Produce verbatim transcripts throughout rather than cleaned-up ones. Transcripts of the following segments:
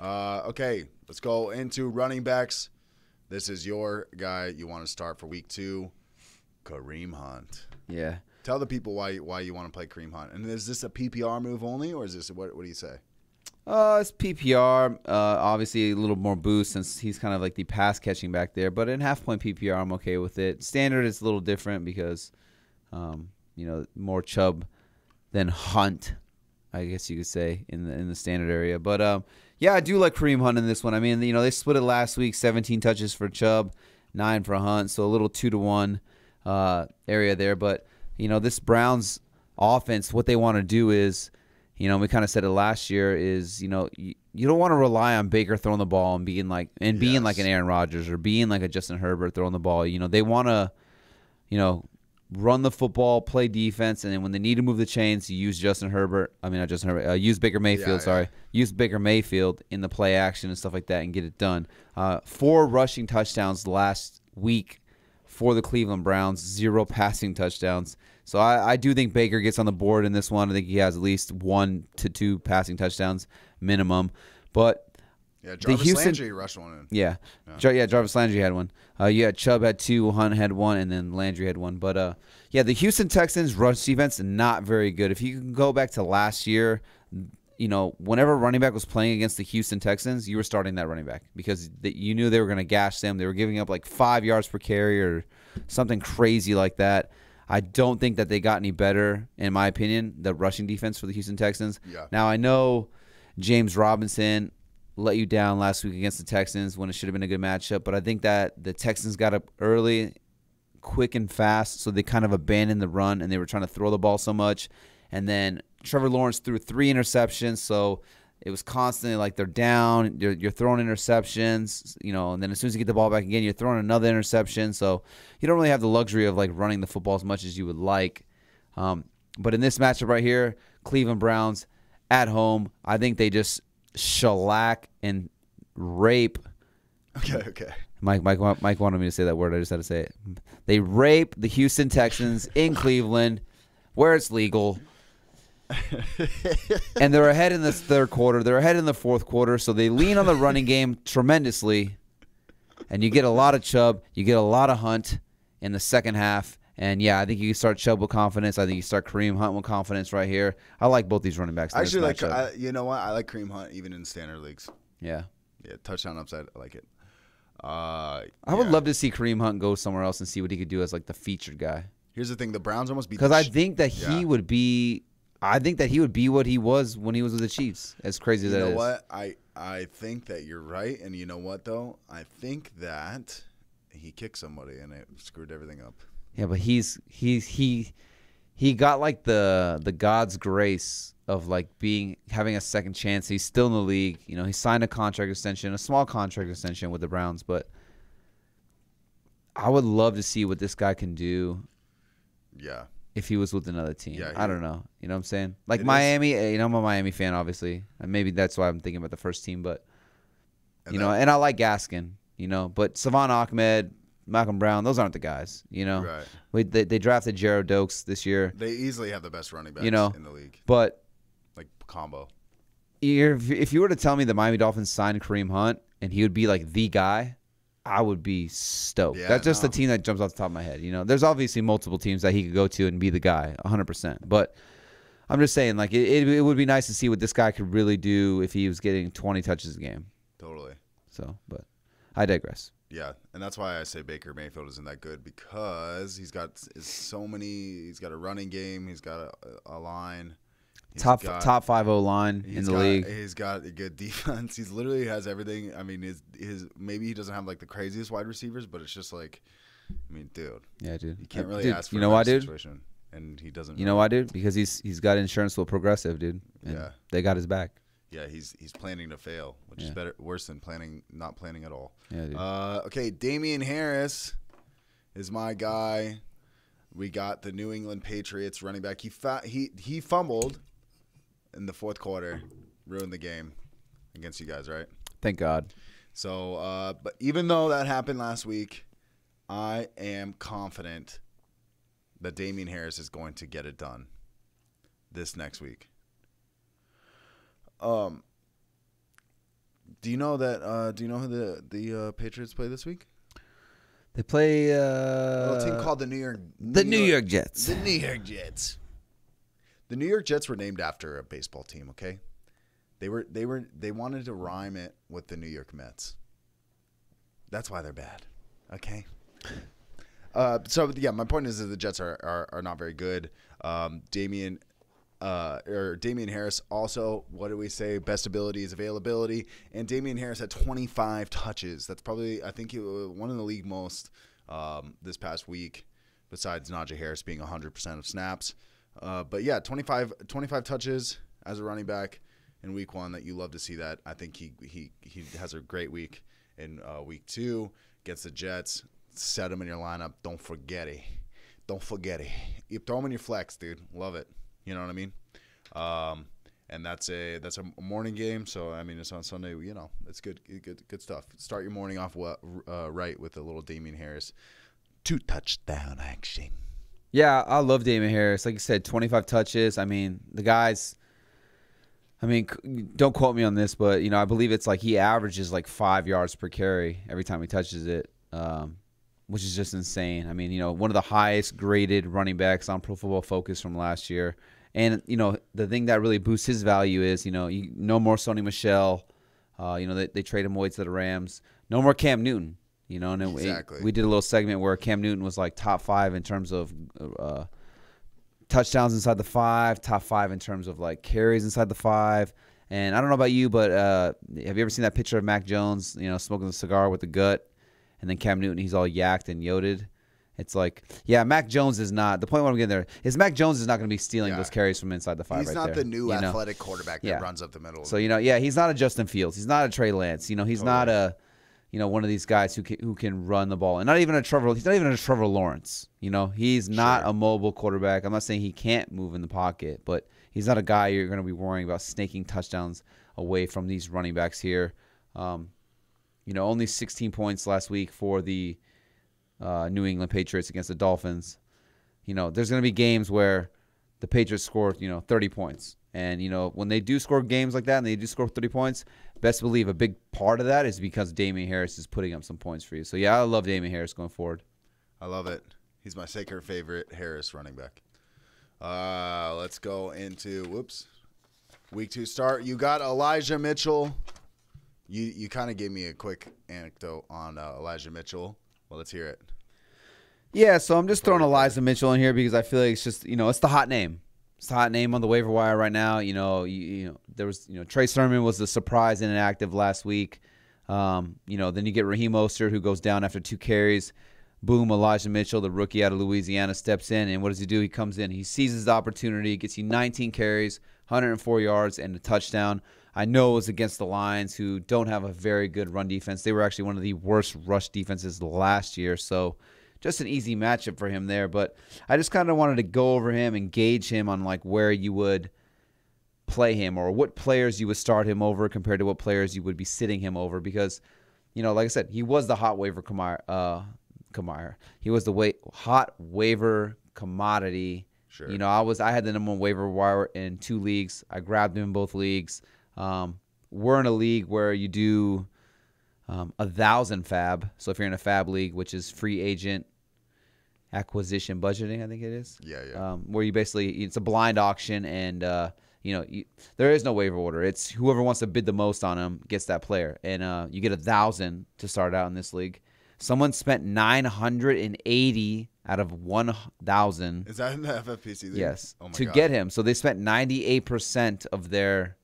Uh, okay, let's go into running backs. This is your guy you want to start for week two, Kareem Hunt. Yeah. Tell the people why why you want to play Kareem Hunt. And is this a P P R move only, or is this what? What do you say? Uh, it's P P R. Uh, obviously a little more boost since he's kind of like the pass catching back there. But in half point P P R, I'm okay with it. Standard is a little different because, um, you know, more Chubb than Hunt, I guess you could say, in the in the standard area. But um, yeah, I do like Kareem Hunt in this one. I mean, you know, they split it last week: seventeen touches for Chubb, nine for Hunt. So a little two to one uh, area there, but. You know, this Browns offense, what they want to do is, you know, we kind of said it last year is, you know, you, you don't want to rely on Baker throwing the ball and being like and being yes. like an Aaron Rodgers or being like a Justin Herbert throwing the ball. You know, they want to, you know, run the football, play defense, and then when they need to move the chains, you use Justin Herbert. I mean, not Justin Herbert. Uh, use Baker Mayfield. Yeah, yeah. Sorry, use Baker Mayfield in the play action and stuff like that and get it done. Uh, four rushing touchdowns last week for the Cleveland Browns, zero passing touchdowns. So I, I do think Baker gets on the board in this one. I think he has at least one to two passing touchdowns minimum. But yeah, Jarvis the Houston, Landry rushed one in. Yeah, yeah. Jar, yeah, Jarvis Landry had one. Uh, yeah, Chubb had two, Hunt had one, and then Landry had one. But uh, yeah, the Houston Texans rush defense not very good. If you can go back to last year, you know, whenever running back was playing against the Houston Texans, you were starting that running back because the, you knew they were going to gash them. They were giving up like five yards per carry or something crazy like that. I don't think that they got any better, in my opinion, the rushing defense for the Houston Texans. Yeah. Now, I know James Robinson let you down last week against the Texans when it should have been a good matchup, but I think that the Texans got up early, quick and fast, so they kind of abandoned the run, and they were trying to throw the ball so much. And then Trevor Lawrence threw three interceptions, so it was constantly like they're down, you're, you're throwing interceptions, you know, and then as soon as you get the ball back again, you're throwing another interception. So you don't really have the luxury of like running the football as much as you would like. Um, but in this matchup right here, Cleveland Browns at home, I think they just shellac and rape. Okay, okay. Mike, Mike, Mike wanted me to say that word. I just had to say it. They rape the Houston Texans in Cleveland where it's legal. And they're ahead in this third quarter. They're ahead in the fourth quarter, so they lean on the running game tremendously. And you get a lot of Chubb. You get a lot of Hunt in the second half. And, yeah, I think you can start Chubb with confidence. I think you start Kareem Hunt with confidence right here. I like both these running backs. Actually, like, I, you know what? I like Kareem Hunt even in standard leagues. Yeah. Yeah, touchdown upside. I like it. Uh, I would yeah. love to see Kareem Hunt go somewhere else and see what he could do as, like, the featured guy. Here's the thing. The Browns almost beat Because I think that he yeah. would be – I think that he would be what he was when he was with the Chiefs, as crazy as that is. You know what? I, I think that you're right, and you know what, though? I think that he kicked somebody, and it screwed everything up. Yeah, but he's he's he he got, like, the the God's grace of, like, being having a second chance. He's still in the league. You know, he signed a contract extension, a small contract extension with the Browns, but I would love to see what this guy can do. Yeah. If he was with another team. Yeah, I don't know. You know what I'm saying? Like Miami, is. you know, I'm a Miami fan, obviously. And maybe that's why I'm thinking about the first team. But, and you know, and I like Gaskin, you know. But Savon Ahmed, Malcolm Brown, those aren't the guys, you know. Right. We, they, they drafted Jared Oakes this year. They easily have the best running backs you know, in the league. But. Like combo. If, if you were to tell me the Miami Dolphins signed Kareem Hunt and he would be like the guy, I would be stoked. Yeah, That's just no. the team that jumps off the top of my head. You know, there's obviously multiple teams that he could go to and be the guy, one hundred percent. But I'm just saying, like, it, it would be nice to see what this guy could really do if he was getting twenty touches a game. Totally. So, but I digress. Yeah, and that's why I say Baker Mayfield isn't that good because he's got so many. He's got a running game. He's got a, a line. He's top got, top five O line in the got, league. He's got a good defense. He's literally has everything. I mean, his his maybe he doesn't have like the craziest wide receivers, but it's just like, I mean, dude. Yeah, dude. You can't really dude, ask for you know why, dude? Situation, and he doesn't. You really know why, dude? Because he's he's got insurance with Progressive, dude. And yeah, they got his back. Yeah, he's he's planning to fail, which yeah. is better worse than planning not planning at all. Yeah, dude. Uh, okay, Damien Harris is my guy. We got the New England Patriots running back. He he he fumbled. In the fourth quarter, ruined the game against you guys, right? Thank God. So, uh, but even though that happened last week, I am confident that Damien Harris is going to get it done this next week. Um, Do you know that? Uh, do you know who the the uh, Patriots play this week? They play uh, a little team called the New York the New, New York, York Jets. The New York Jets. The New York Jets were named after a baseball team. Okay, they were they were they wanted to rhyme it with the New York Mets. That's why they're bad. Okay. Uh, so yeah, my point is that the Jets are are, are not very good. Um, Damien. Uh, or Damien Harris also, what do we say, best ability is availability. And Damien Harris had twenty-five touches. That's probably, I think, he was one of the league most um, this past week, besides Najee Harris being one hundred percent of snaps. Uh, but, yeah, twenty-five, twenty-five touches as a running back in week one. That you love to see that. I think he he, he has a great week in uh, week two against the Jets. Set him in your lineup. Don't forget it. Don't forget it. You throw him in your flex, dude. Love it. You know what I mean? Um, and that's a that's a morning game. So, I mean, it's on Sunday. You know, it's good good, good stuff. Start your morning off well, uh, right with a little Damien Harris. Two touchdown action. Yeah, I love Damien Harris. Like you said, twenty-five touches. I mean, the guys, I mean, don't quote me on this, but, you know, I believe it's like he averages like five yards per carry every time he touches it, um, which is just insane. I mean, you know, one of the highest graded running backs on Pro Football Focus from last year. And, you know, the thing that really boosts his value is, you know, you, no more Sonny Michel. Uh, you know, they, they trade him away to the Rams. No more Cam Newton. You know, and exactly. it, we did a little segment where Cam Newton was like top five in terms of uh, touchdowns inside the five, top five in terms of like carries inside the five. And I don't know about you, but uh, have you ever seen that picture of Mac Jones, you know, smoking a cigar with the gut? And then Cam Newton, he's all yacked and yoded. It's like, yeah, Mac Jones is not. The point where I'm getting there is Mac Jones is not going to be stealing yeah. those carries from inside the five. He's right not there, the new athletic know? quarterback that yeah. runs up the middle. So, you know, yeah, he's not a Justin Fields. He's not a Trey Lance. You know, he's totally. not a, you know, one of these guys who can, who can run the ball. And not even a Trevor. He's not even a Trevor Lawrence. You know, he's sure. not a mobile quarterback. I'm not saying he can't move in the pocket, but he's not a guy you're going to be worrying about snaking touchdowns away from these running backs here. Um, You know, only sixteen points last week for the uh, New England Patriots against the Dolphins. You know, there's going to be games where the Patriots score, you know, thirty points. And, you know, when they do score games like that and they do score thirty points, best believe a big part of that is because Damien Harris is putting up some points for you. So, yeah, I love Damien Harris going forward. I love it. He's my sacred favorite Harris running back. Uh, let's go into, whoops, week two start. You got Elijah Mitchell. You you kind of gave me a quick anecdote on uh, Elijah Mitchell. Well, let's hear it. Yeah, so I'm just throwing Elijah Mitchell in here because I feel like it's just, you know, it's the hot name. It's the hot name on the waiver wire right now. You know, you, you know there was, you know, Trey Sermon was the surprise and inactive last week. Um, you know, then you get Raheem Mostert, who goes down after two carries. Boom, Elijah Mitchell, the rookie out of Louisiana, steps in. And what does he do? He comes in. He seizes the opportunity, gets you nineteen carries, one hundred four yards, and a touchdown. I know it was against the Lions, who don't have a very good run defense. They were actually one of the worst rush defenses last year, so just an easy matchup for him there. But I just kind of wanted to go over him and gauge him on like where you would play him or what players you would start him over compared to what players you would be sitting him over because, you know, like I said, he was the hot waiver commodity. Uh, he was the wa hot waiver commodity. Sure. You know, I was I had the number one waiver wire in two leagues. I grabbed him in both leagues. Um, we're in a league where you do um, a thousand fab. So if you're in a fab league, which is free agent acquisition budgeting, I think it is. Yeah, yeah. Um, where you basically it's a blind auction, and uh, you know you, there is no waiver order. It's whoever wants to bid the most on him gets that player, and uh, you get a thousand to start out in this league. Someone spent nine hundred and eighty out of one thousand. Is that in the F F P C league? Yes. Oh my to God. Get him, so they spent ninety-eight percent of their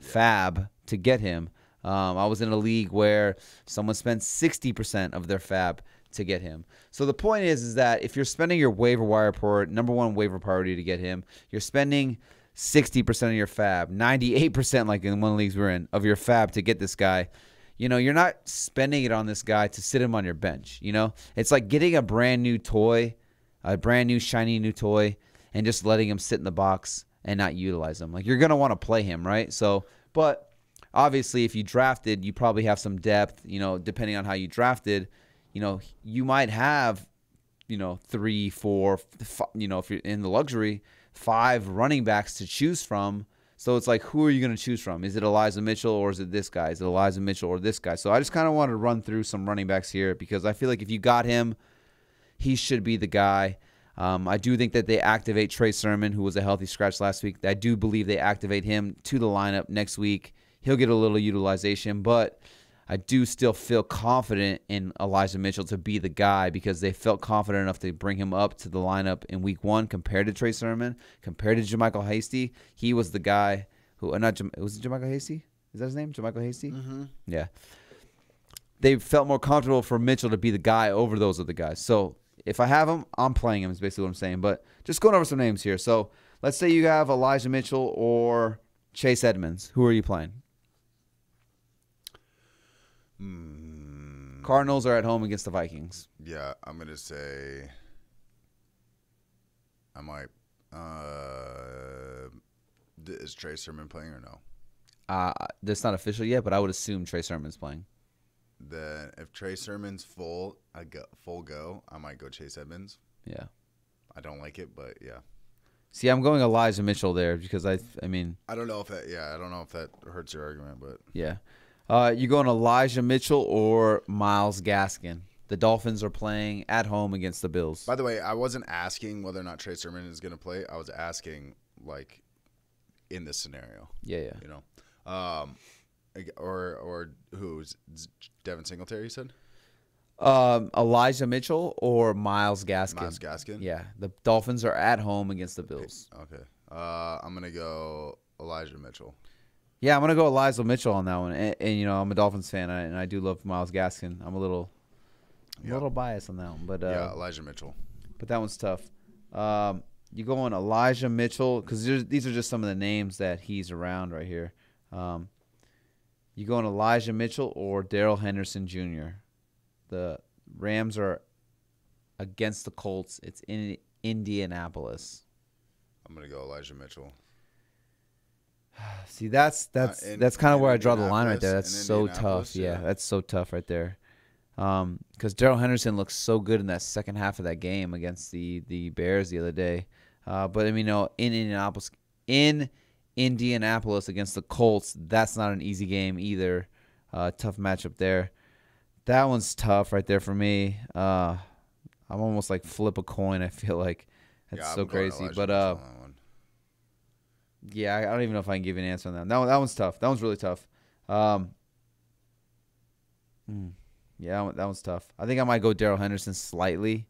fab to get him. Um, I was in a league where someone spent sixty percent of their fab to get him. So the point is, is that if you're spending your waiver wire port, number one waiver priority to get him, you're spending sixty percent of your fab, ninety-eight percent like in one leagues we're in of your fab to get this guy. You know, you're not spending it on this guy to sit him on your bench. You know, it's like getting a brand new toy, a brand new shiny new toy, and just letting him sit in the box and not utilize him. Like, you're going to want to play him, right? So, but obviously if you drafted, you probably have some depth, you know, depending on how you drafted, you know, you might have, you know, three, four, five, you know, if you're in the luxury, five running backs to choose from So it's like, who are you going to choose from? Is it Elijah Mitchell or is it this guy? Is it Elijah Mitchell or this guy? So I just kind of wanted to run through some running backs here because I feel like if you got him, he should be the guy. Um, I do think that they activate Trey Sermon, who was a healthy scratch last week. I do believe they activate him to the lineup next week. He'll get a little utilization, but I do still feel confident in Elijah Mitchell to be the guy because they felt confident enough to bring him up to the lineup in week one compared to Trey Sermon, compared to Jermichael Hasty. He was the guy who – not was it Jermichael Hasty? Is that his name, Jermichael Hasty? Mm-hmm. Yeah. They felt more comfortable for Mitchell to be the guy over those other guys. So if I have him, I'm playing him is basically what I'm saying. But just going over some names here. So let's say you have Elijah Mitchell or Chase Edmonds. Who are you playing? Mm. Cardinals are at home against the Vikings. Yeah, I'm gonna say I might. Uh, is Trey Sermon playing or no? Uh that's not official yet, but I would assume Trey Sermon's playing. Then if Trey Sermon's full, I go full go. I might go Chase Edmonds. Yeah, I don't like it, but yeah. See, I'm going Elijah Mitchell there because I, I mean, I don't know if that. Yeah, I don't know if that hurts your argument, but yeah. Uh, you going Elijah Mitchell or Miles Gaskin? The Dolphins are playing at home against the Bills. By the way, I wasn't asking whether or not Trey Sermon is going to play. I was asking, like, in this scenario. Yeah, yeah. You know, um, or or who's Devin Singletary? You said um, Elijah Mitchell or Miles Gaskin? Miles Gaskin. Yeah, the Dolphins are at home against the Bills. Okay, uh, I'm gonna go Elijah Mitchell. Yeah, I'm going to go Elijah Mitchell on that one. And, and, you know, I'm a Dolphins fan, and I do love Miles Gaskin. I'm a little yeah. a little biased on that one. But, uh, yeah, Elijah Mitchell. But that one's tough. Um, you go on Elijah Mitchell because these are just some of the names that he's around right here. Um, you go on Elijah Mitchell or Darrell Henderson Junior The Rams are against the Colts. It's in Indianapolis. I'm going to go Elijah Mitchell. See, that's that's uh, in, that's kind of where I draw the line right there. That's so tough. Yeah. yeah, that's so tough right there. Um, because Darrell Henderson looks so good in that second half of that game against the the Bears the other day. Uh, but I mean, you know, in Indianapolis, in Indianapolis against the Colts, that's not an easy game either. Uh, tough matchup there. That one's tough right there for me. Uh, I'm almost like flip a coin. I feel like that's yeah, so crazy. But uh. Yeah, I don't even know if I can give you an answer on that. No, that one's tough. That one's really tough. Um, yeah, that one's tough. I think I might go Darrell Henderson slightly,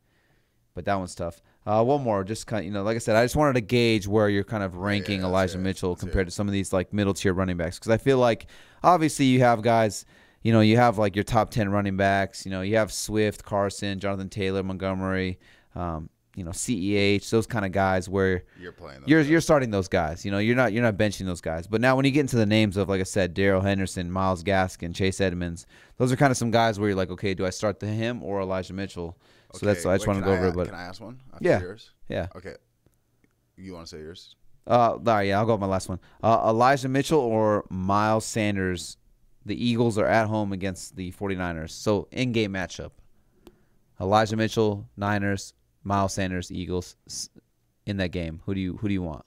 but that one's tough. Uh, one more, just kind of, you know, like I said, I just wanted to gauge where you're kind of ranking yeah, yeah, Elijah it. Mitchell that's compared it. to some of these like middle tier running backs, because I feel like obviously you have guys, you know, you have like your top ten running backs, you know, you have Swift, Carson, Jonathan Taylor, Montgomery. Um, You know, C E H, those kind of guys where you're playing, you're guys. you're starting those guys. You know, you're not you're not benching those guys. But now when you get into the names of, like I said, Darrell Henderson, Miles Gaskin, Chase Edmonds, those are kind of some guys where you're like, okay, do I start the him or Elijah Mitchell? Okay. So that's I just want to go I, over. But can I ask one? After yeah. Yours? Yeah. Okay. You want to say yours? Uh, all right, yeah, I'll go with my last one. Uh, Elijah Mitchell or Miles Sanders. The Eagles are at home against the forty-niners. So in-game matchup. Elijah Mitchell, Niners. Miles Sanders, Eagles, in that game. Who do you who do you want?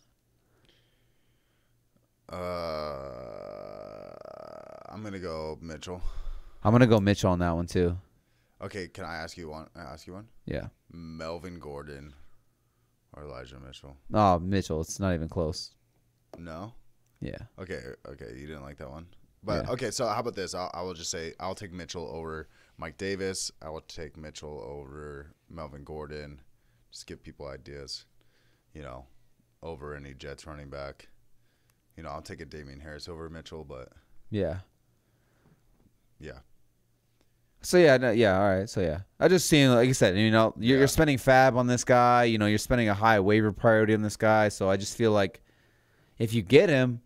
Uh, I'm gonna go Mitchell. I'm gonna go Mitchell on that one too. Okay, can I ask you one? I ask you one. Yeah. Melvin Gordon or Elijah Mitchell? Oh, Mitchell. It's not even close. No. Yeah. Okay. Okay. You didn't like that one, but yeah. Okay. So how about this? I'll, I will just say I'll take Mitchell over Mike Davis. I will take Mitchell over Melvin Gordon. Just give people ideas, you know, over any Jets running back. You know, I'll take a Damien Harris over Mitchell, but yeah, yeah. So yeah, no, yeah, all right. So yeah, I just seen, like I said, you know, you're, yeah. you're spending fab on this guy. You know, you're spending a high waiver priority on this guy. So I just feel like if you get him,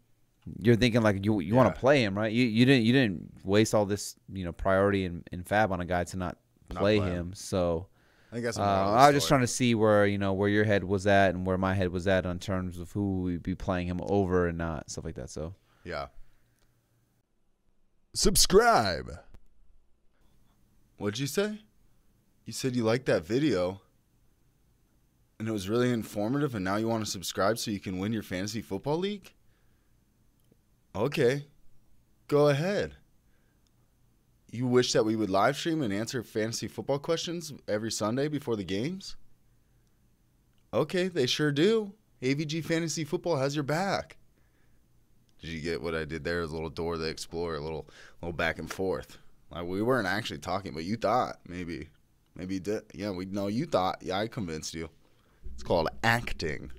you're thinking like you you yeah. want to play him, right? You you didn't you didn't waste all this you know priority and, and fab on a guy to not play, not play him. him. So. I, uh, I was just trying to see where you know where your head was at and where my head was at in terms of who we'd be playing him over and not, stuff like that. So yeah. Subscribe. What'd you say? You said you liked that video, and it was really informative, and now you want to subscribe so you can win your fantasy football league? Okay. Go ahead. You wish that we would live stream and answer fantasy football questions every Sunday before the games? Okay, they sure do. A V G Fantasy Football has your back. Did you get what I did there? It was a little door to explore, a little little back and forth. Like, we weren't actually talking, but you thought maybe. Maybe you did. Yeah, we know you thought. Yeah, I convinced you. It's called acting.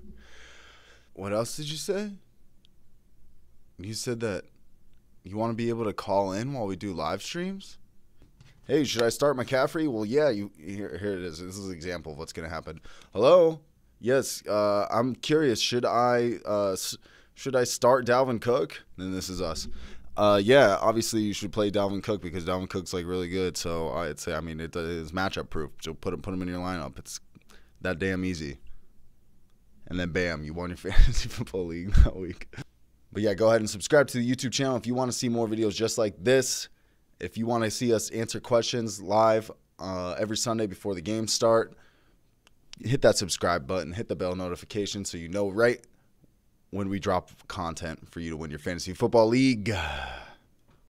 What else did you say? You said that you want to be able to call in while we do live streams? Hey, should I start McCaffrey? Well, yeah, you here, here it is. This is an example of what's going to happen. Hello? Yes, uh, I'm curious. Should I uh, should I start Dalvin Cook? Then this is us. Uh, yeah, obviously you should play Dalvin Cook because Dalvin Cook's like really good. So I'd say, I mean, it, it's matchup proof. So put him, put him in your lineup. It's that damn easy. And then bam, you won your fantasy football league that week. But yeah, go ahead and subscribe to the YouTube channel if you want to see more videos just like this. If you want to see us answer questions live uh, every Sunday before the games start, hit that subscribe button, hit the bell notification so you know right when we drop content for you to win your fantasy football league.